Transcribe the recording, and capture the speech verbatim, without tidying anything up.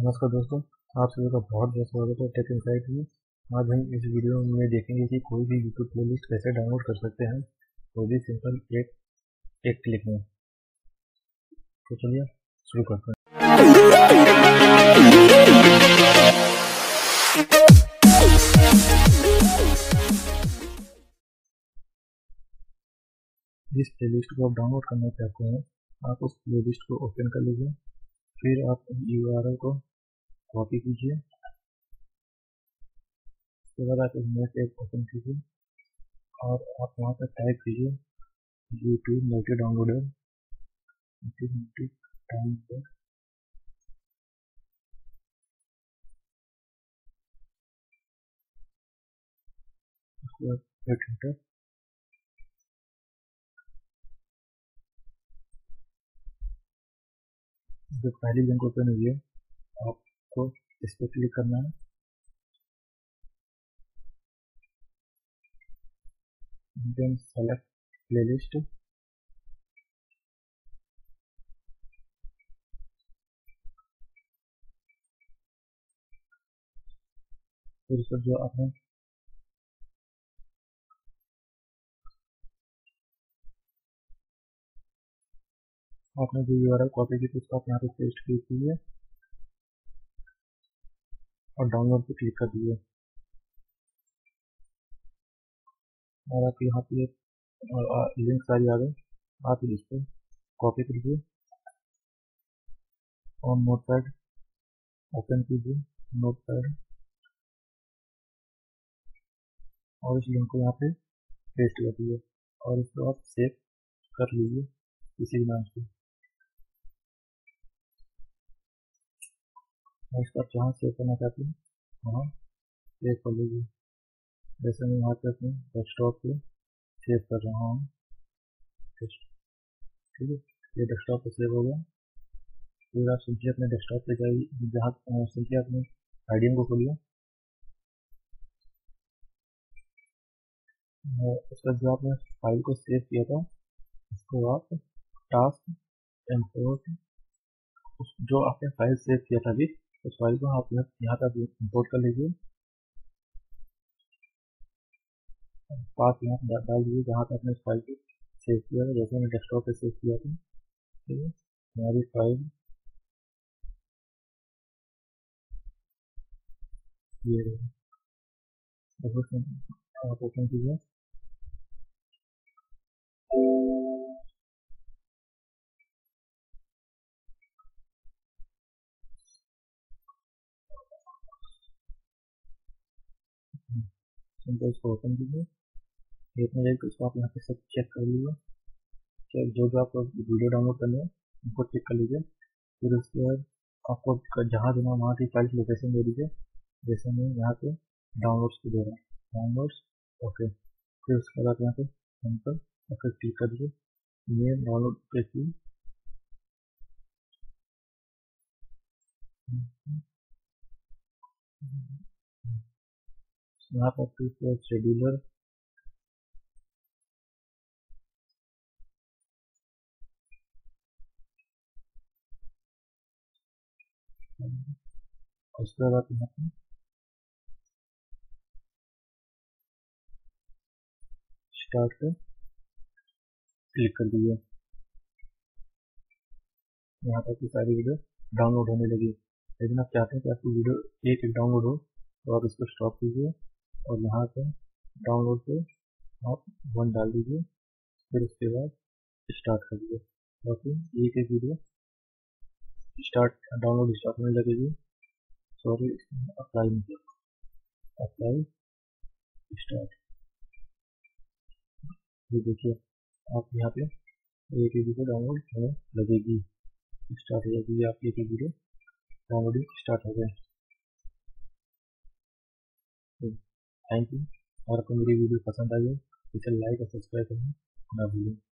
नमस्कार दोस्तों, आप सभी का बहुत बहुत स्वागत है टेक इनसाइट में। आज हम इस वीडियो में देखेंगे कि कोई भी YouTube प्लेलिस्ट कैसे डाउनलोड कर सकते हैं, कोई भी सिंपल एक एक क्लिक में। तो चलिए शुरू करते हैं। जिस प्लेलिस्ट को आप डाउनलोड करना चाहते हैं, आप उस प्लेलिस्ट को ओपन कर लीजिए, फिर आप यू आर एल को कॉपी कीजिए, उसके बाद आप एक नया टैब ओपन कीजिए और आप वहाँ पर टाइप कीजिए यूट्यूब मोटे डाउनलोडर यूट्यूब डाउनलोडर उसके बाद हिट एंटर। जो पहली लिंक ओपन हुई है आपको इस पर क्लिक करना है। देन सेलेक्ट प्लेलिस्ट, फिर उसको जो आपने आपने जो यू आर एल कॉपी की थी उसको आप यहाँ पे पेस्ट कीजिए और डाउनलोड पे क्लिक कर दीजिए। और आप यहाँ पे लिंक सारी आ गई, आप इस पर कॉपी कीजिए और नोटपैड ओपन कीजिए नोटपैड और इस लिंक को यहाँ पे पेस्ट कर दीजिए और इसको आप सेव कर लीजिए किसी भी नाम से। और इसको आप जहाँ सेव करना चाहते हैं वहाँ सेव कर लीजिए। जैसे मैं वहाँ पे अपने डेस्कटॉप पे सेव कर रहा हूँ, ठीक है, ये डेस्कटॉप पे सेव हो गया। फिर आप सीधे अपने डेस्कटॉप पे जाइए, जहाँ सीधे आपने आई डी एम को खोलिए, उसका जो आपने फाइल को सेव किया था इसको आप टास्क इम्पोर्ट, उस जो आपने फाइल सेव किया था अभी उस फाइल को आप यहाँ तक इम्पोर्ट कर लीजिए, पाथ यहाँ डाल दीजिए जहाँ तक आपने उस फाइल को सेव किया था। जैसे मैंने डेस्कटॉप पे सेव किया था, ठीक है, हमारी फाइल ये आप ओपन कीजिए। इसको ओपन कीजिए, देखने जाइए, इसको आप यहाँ पे सब चेक कर लीजिए, चेक जो जो आपको वीडियो डाउनलोड करना है उनको चेक कर लीजिए। फिर उसके बाद आपको जहाँ देना वहाँ की फाइल लोकेशन दे दीजिए। जैसे मैं यहाँ पे डाउनलोड्स को दे रहा हूँ, डाउनलोड्स ओके। फिर उसके बाद आप यहाँ पे हम पर ओके क्लिक कर दीजिए, ये डाउनलोड पे की यहाँ पर आपको शेड्यूलर उसके बाद यहाँ पे स्टार्ट पे क्लिक कर दीजिए। यहाँ पर सारी वीडियो डाउनलोड होने लगी। लेकिन आप चाहते हैं कि आपकी वीडियो एक एक डाउनलोड हो तो आप इसको स्टॉप कीजिए और यहाँ पे डाउनलोड पे आप वन डाल दीजिए, फिर उसके बाद स्टार्ट कर दीजिए। और फिर एक एक वीडियो स्टार्ट डाउनलोड स्टार्ट होने लगेगी। सॉरी, अप्लाई नहीं किया, अप्लाई स्टार्ट, ये देखिए आप यहाँ पे एक एक वीडियो डाउनलोड होने लगेगी, स्टार्ट हो जाएगी। आप एक एक वीडियो डाउनलोडिंग स्टार्ट हो गए। Thank you. और आपको मेरी वीडियो पसंद आई हो तो इसे लाइक और सब्सक्राइब करना ना भूलें।